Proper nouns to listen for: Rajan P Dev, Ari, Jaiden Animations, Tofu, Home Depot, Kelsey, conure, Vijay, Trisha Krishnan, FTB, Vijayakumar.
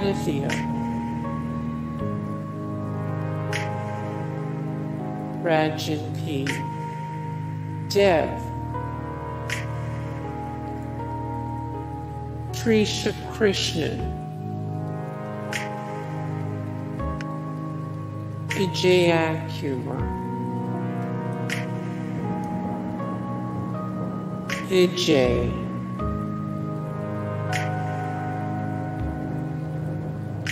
glad to see her. Rajan P. Dev. Trisha Krishnan. Vijayakumar. Vijay.